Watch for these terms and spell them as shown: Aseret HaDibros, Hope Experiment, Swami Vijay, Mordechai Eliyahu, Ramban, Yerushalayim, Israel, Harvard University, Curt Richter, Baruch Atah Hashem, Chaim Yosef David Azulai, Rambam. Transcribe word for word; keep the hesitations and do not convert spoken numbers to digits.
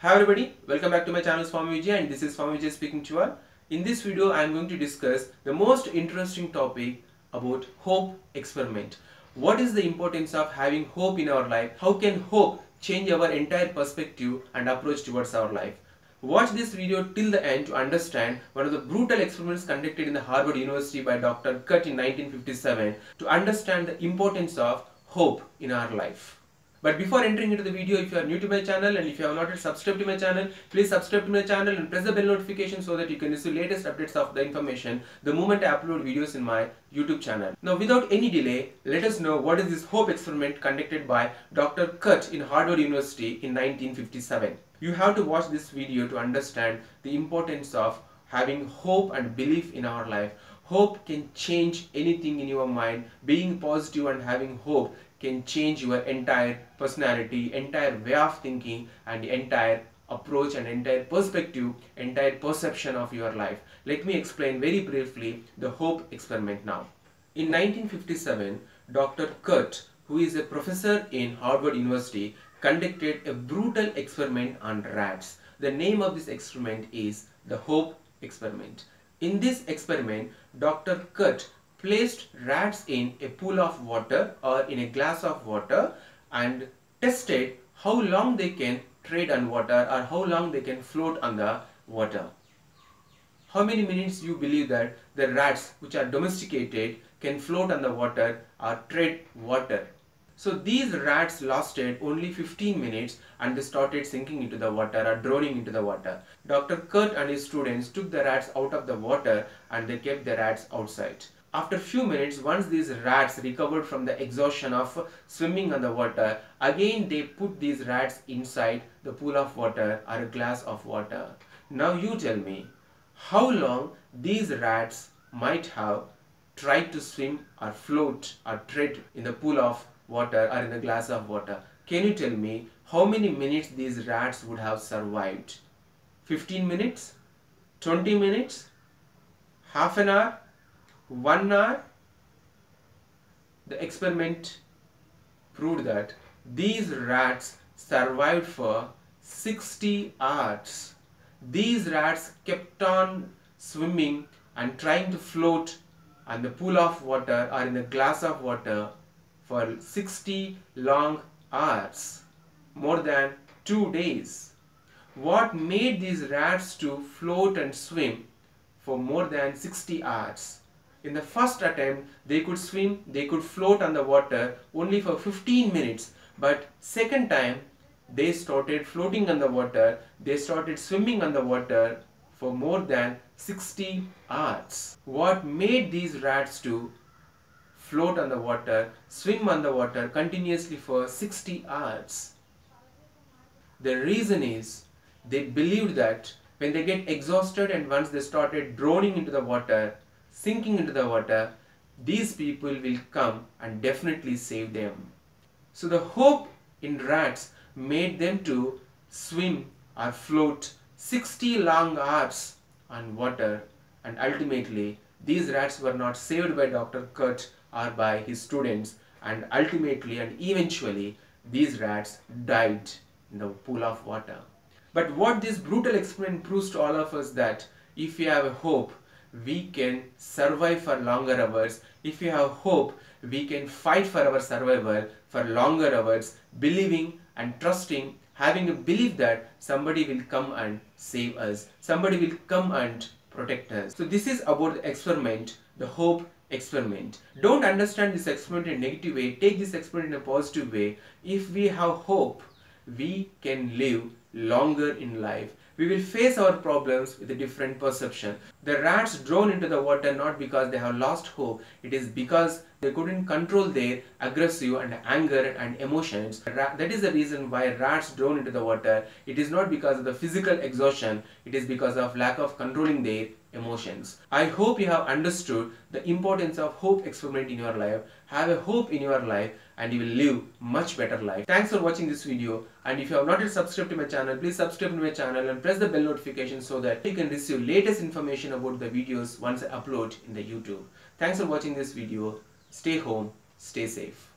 Hi everybody, welcome back to my channel Swami Vijay, and this is Swami Vijay speaking to you all. In this video I am going to discuss the most interesting topic about hope experiment. What is the importance of having hope in our life? How can hope change our entire perspective and approach towards our life? Watch this video till the end to understand one of the brutal experiments conducted in the Harvard University by Doctor Curt in nineteen fifty-seven to understand the importance of hope in our life. But before entering into the video, if you are new to my channel and if you have not yet subscribed to my channel, please subscribe to my channel and press the bell notification so that you can receive latest updates of the information the moment I upload videos in my YouTube channel. Now without any delay, let us know what is this hope experiment conducted by Doctor Curt in Harvard University in nineteen fifty-seven. You have to watch this video to understand the importance of having hope and belief in our life. Hope can change anything in your mind. Being positive and having hope can change your entire personality, entire way of thinking, and the entire approach and entire perspective, entire perception of your life. Let me explain very briefly the hope experiment now. In nineteen fifty-seven, Doctor Curt, who is a professor in Harvard University, conducted a brutal experiment on rats. The name of this experiment is the hope experiment. In this experiment, Doctor Curt placed rats in a pool of water or in a glass of water and tested how long they can tread on water or how long they can float on the water. How many minutes you believe that the rats which are domesticated can float on the water or tread water? So these rats lasted only fifteen minutes and they started sinking into the water or drowning into the water. Doctor Curt and his students took the rats out of the water and they kept the rats outside. After few minutes, once these rats recovered from the exhaustion of swimming on the water, again they put these rats inside the pool of water or a glass of water. Now you tell me, how long these rats might have tried to swim or float or tread in the pool of water or in the glass of water? Can you tell me how many minutes these rats would have survived? fifteen minutes? twenty minutes? Half an hour? one hour? The experiment proved that these rats survived for sixty hours. These rats kept on swimming and trying to float on the pool of water or in the glass of water for sixty long hours, more than two days. What made these rats to float and swim for more than sixty hours? In the first attempt, they could swim, they could float on the water only for fifteen minutes. But second time, they started floating on the water, they started swimming on the water for more than sixty hours. What made these rats to float on the water, swim on the water continuously for sixty hours? The reason is, they believed that when they get exhausted and once they started drowning into the water, sinking into the water, these people will come and definitely save them. So the hope in rats made them to swim or float sixty long hours on water, and ultimately these rats were not saved by Doctor Curt or by his students, and ultimately and eventually these rats died in the pool of water. But what this brutal experiment proves to all of us that if we have a hope, we can survive for longer hours. If you have hope, we can fight for our survival for longer hours, believing and trusting, having a belief that somebody will come and save us, somebody will come and protect us. So this is about the experiment, the hope experiment. Don't understand this experiment in a negative way. Take this experiment in a positive way. If we have hope, we can live longer in life. We will face our problems with a different perception. The rats drown into the water not because they have lost hope. It is because they couldn't control their aggressive and anger and emotions. That is the reason why rats drown into the water. It is not because of the physical exhaustion. It is because of lack of controlling their emotions. I hope you have understood the importance of hope experiment in your life. Have a hope in your life and you will live much better life. Thanks for watching this video, and if you have not yet subscribed to my channel, please subscribe to my channel and press the bell notification so that you can receive latest information about the videos once I upload in the YouTube. Thanks for watching this video. Stay home, stay safe.